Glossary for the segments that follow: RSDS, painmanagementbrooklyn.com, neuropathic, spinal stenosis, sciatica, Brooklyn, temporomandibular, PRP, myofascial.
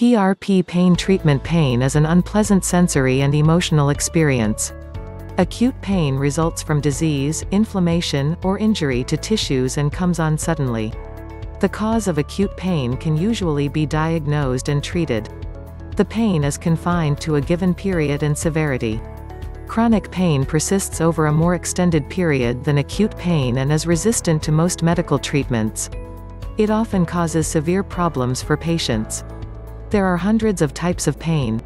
PRP pain treatment. Pain is an unpleasant sensory and emotional experience. Acute pain results from disease, inflammation, or injury to tissues and comes on suddenly. The cause of acute pain can usually be diagnosed and treated. The pain is confined to a given period and severity. Chronic pain persists over a more extended period than acute pain and is resistant to most medical treatments. It often causes severe problems for patients. There are hundreds of types of pain.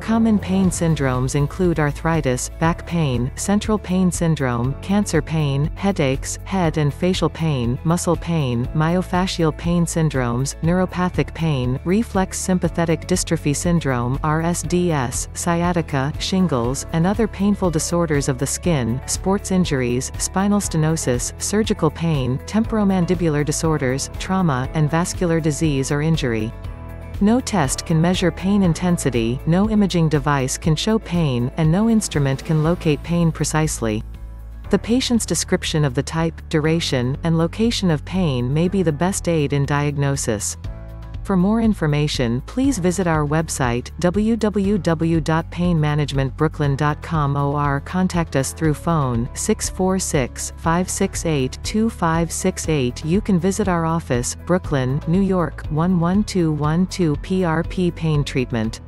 Common pain syndromes include arthritis, back pain, central pain syndrome, cancer pain, headaches, head and facial pain, muscle pain, myofascial pain syndromes, neuropathic pain, reflex sympathetic dystrophy syndrome (RSDS), sciatica, shingles, and other painful disorders of the skin, sports injuries, spinal stenosis, surgical pain, temporomandibular disorders, trauma, and vascular disease or injury. No test can measure pain intensity, no imaging device can show pain, and no instrument can locate pain precisely. The patient's description of the type, duration, and location of pain may be the best aid in diagnosis. For more information, please visit our website, www.painmanagementbrooklyn.com, or contact us through phone, 646-568-2568. You can visit our office, Brooklyn, New York, 11212. PRP pain treatment.